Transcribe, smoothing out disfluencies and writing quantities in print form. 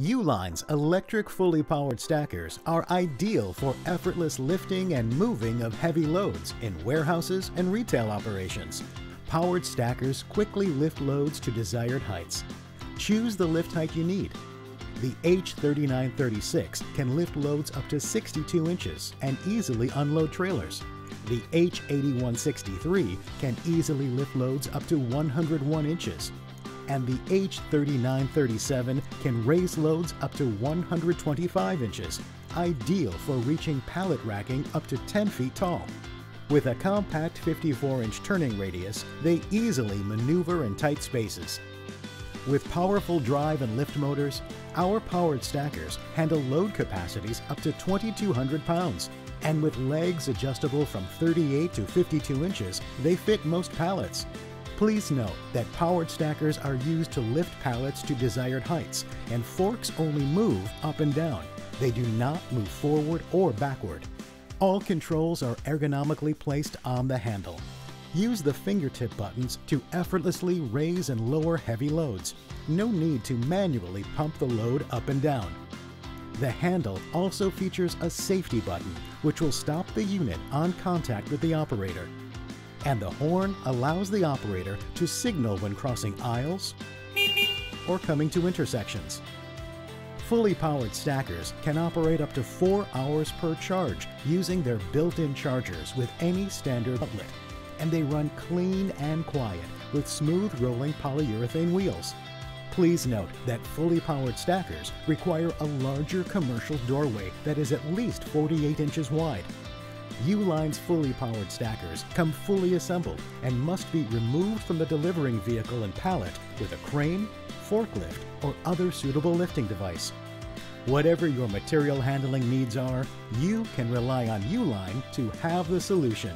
Uline's electric fully powered stackers are ideal for effortless lifting and moving of heavy loads in warehouses and retail operations. Powered stackers quickly lift loads to desired heights. Choose the lift height you need. The H3936 can lift loads up to 62 inches and easily unload trailers. The H8163 can easily lift loads up to 101 inches. And the H3937 can raise loads up to 125 inches, ideal for reaching pallet racking up to 10 feet tall. With a compact 54-inch turning radius, they easily maneuver in tight spaces. With powerful drive and lift motors, our powered stackers handle load capacities up to 2,200 pounds. And with legs adjustable from 38 to 52 inches, they fit most pallets. Please note that powered stackers are used to lift pallets to desired heights, and forks only move up and down. They do not move forward or backward. All controls are ergonomically placed on the handle. Use the fingertip buttons to effortlessly raise and lower heavy loads. No need to manually pump the load up and down. The handle also features a safety button, which will stop the unit on contact with the operator. And the horn allows the operator to signal when crossing aisles or coming to intersections. Fully powered stackers can operate up to 4 hours per charge using their built-in chargers with any standard outlet, and they run clean and quiet with smooth rolling polyurethane wheels. Please note that fully powered stackers require a larger commercial doorway that is at least 48 inches wide. Uline's fully powered stackers come fully assembled and must be removed from the delivering vehicle and pallet with a crane, forklift, or other suitable lifting device. Whatever your material handling needs are, you can rely on Uline to have the solution.